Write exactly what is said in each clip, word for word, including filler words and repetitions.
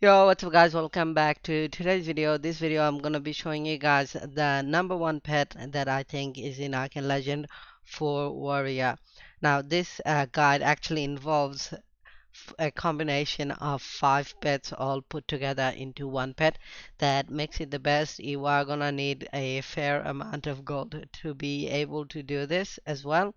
Yo, what's up guys, welcome back to today's video. This video I'm gonna be showing you guys the number one pet that I think is in Arcane Legend for Warrior. Now this uh, guide actually involves a combination of five pets all put together into one pet that makes it the best. You are gonna need a fair amount of gold to be able to do this as well,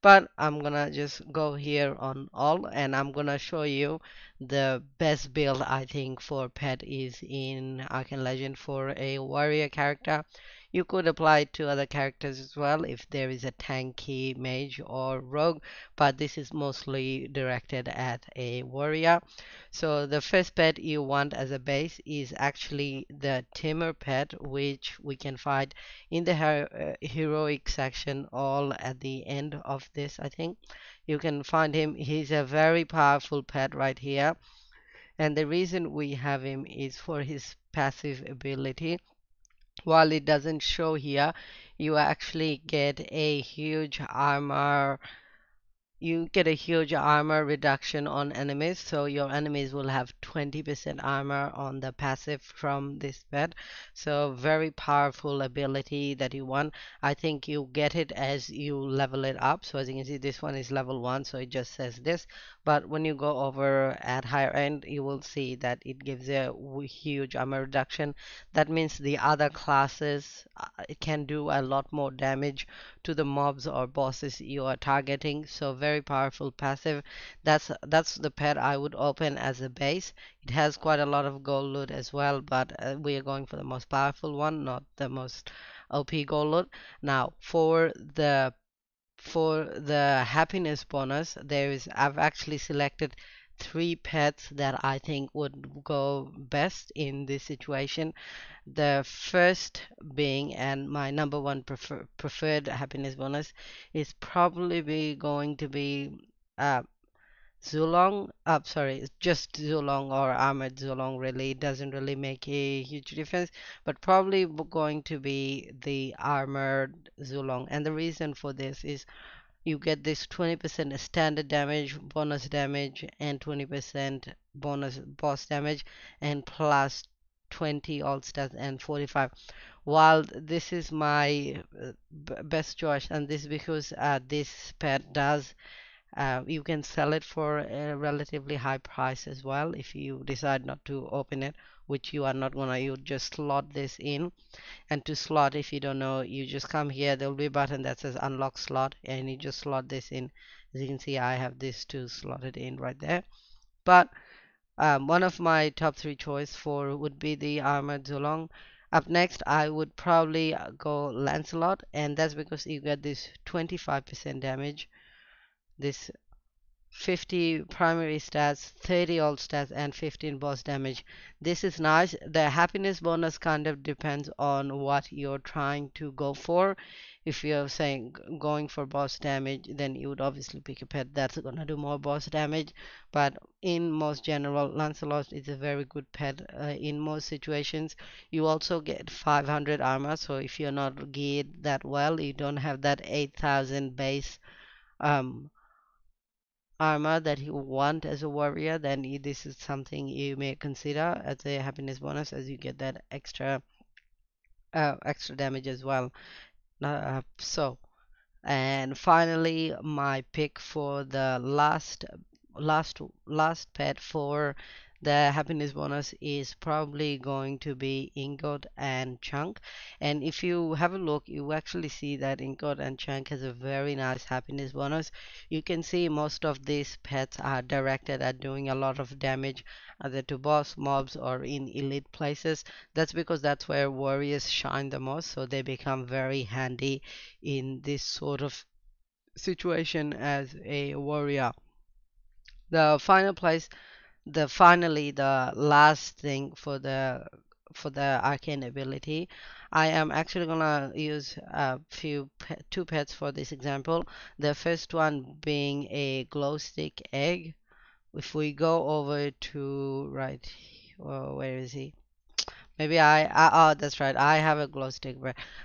but I'm gonna just go here on all and I'm gonna show you the best build I think for pet is in Arcane Legend for a warrior character. You could apply it to other characters as well if there is a tanky mage or rogue, but this is mostly directed at a warrior. So the first pet you want as a base is actually the Timur pet, which we can find in the her uh, heroic section all at the end of this. I think you can find him. He's a very powerful pet right here, and the reason we have him is for his passive ability. While it doesn't show here, you actually get a huge armor you get a huge armor reduction on enemies, so your enemies will have twenty percent armor on the passive from this pet. So very powerful ability that you want. I think you get it as you level it up. So as you can see, this one is level one, so it just says this, but when you go over at higher end you will see that it gives a huge armor reduction. That means the other classes can do a lot more damage to the mobs or bosses you are targeting. So very powerful passive. That's that's the pet I would open as a base. It has quite a lot of gold loot as well, but uh, we are going for the most powerful one, not the most O P gold loot. Now for the for the happiness bonus, there is I've actually selected three pets that I think would go best in this situation. The first being, and my number one prefer, preferred happiness bonus is probably be going to be uh, Zulong. I'm oh, sorry, just Zulong or armored Zulong. Really, it doesn't really make a huge difference, but probably going to be the armored Zulong. And the reason for this is you get this twenty percent standard damage, bonus damage, and twenty percent bonus boss damage, and plus twenty all stats and forty-five. While this is my best choice, and this is because uh, this pet does. Uh, you can sell it for a relatively high price as well if you decide not to open it, which you are not gonna. You just slot this in, and to slot, if you don't know, you just come here. There will be a button that says unlock slot, and you just slot this in. As you can see, I have this two slotted in right there. But um, one of my top three choice for would be the armored Zulong. Up next, I would probably go Lancelot, and that's because you get this twenty-five percent damage, this fifty primary stats, thirty all stats, and fifteen boss damage. This is nice. The happiness bonus kind of depends on what you're trying to go for. If you're saying going for boss damage, then you would obviously pick a pet that's gonna do more boss damage, but in most general, Lancelot is a very good pet uh, in most situations. You also get five hundred armor, so if you're not geared that well, you don't have that eight thousand base um armor that you want as a warrior, then this is something you may consider as a happiness bonus, as you get that extra uh, extra damage as well. Uh, so and finally, my pick for the last last last pet for the happiness bonus is probably going to be Ingot and Chunk. And if you have a look, you actually see that Ingot and Chunk has a very nice happiness bonus. You can see most of these pets are directed at doing a lot of damage either to boss, mobs, or in elite places. That's because that's where warriors shine the most, so they become very handy in this sort of situation as a warrior. The final place The finally the last thing for the for the arcane ability, I am actually gonna use a few pe two pets for this example. The first one being a glow stick egg. If we go over to right, oh, where is he? Maybe I, I oh that's right, I have a glow stick.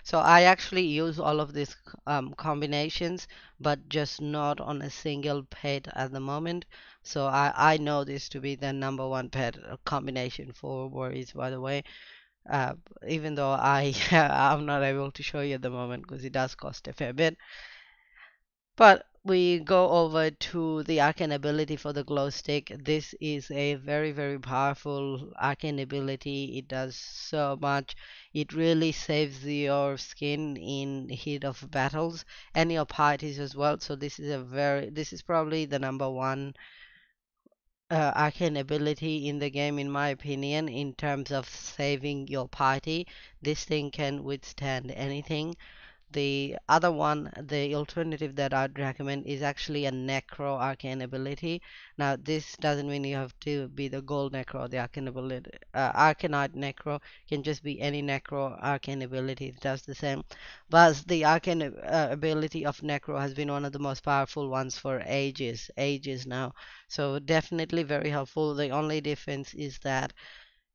So I actually use all of these um, combinations, but just not on a single pet at the moment. So I, I know this to be the number one pet combination for Warriors, by the way. Uh, even though I I'm not able to show you at the moment because it does cost a fair bit. But we go over to the arcane ability for the glow stick. This is a very very powerful arcane ability. It does so much. It really saves your skin in heat of battles and your parties as well. So this is a very this is probably the number one uh, arcane ability in the game, in my opinion, in terms of saving your party. This thing can withstand anything. The other one, the alternative that I'd recommend, is actually a necro arcane ability. Now this doesn't mean you have to be the gold necro or the arcane ability. Uh, Arcanite necro can just be any necro arcane ability. It does the same. But the arcane uh, ability of necro has been one of the most powerful ones for ages, ages now. So definitely very helpful. The only difference is that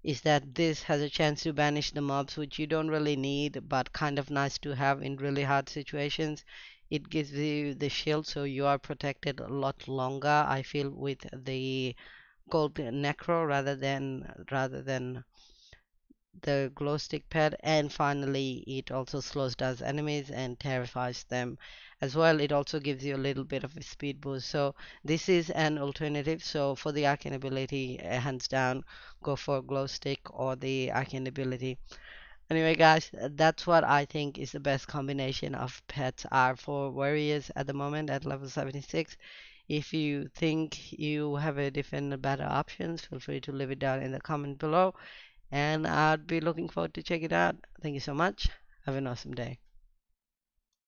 is that this has a chance to banish the mobs, which you don't really need, but kind of nice to have in really hard situations. It gives you the shield, so you are protected a lot longer, I feel, with the gold necro rather than rather than the glow stick pad. And finally, it also slows down enemies and terrifies them as well. It also gives you a little bit of a speed boost. So this is an alternative. So for the arcane ability, hands down, go for glow stick or the arcane ability. Anyway guys, that's what I think is the best combination of pets are for warriors at the moment at level seventy-six. If you think you have a different better options, feel free to leave it down in the comment below. And I'd be looking forward to check it out. Thank you so much. Have an awesome day.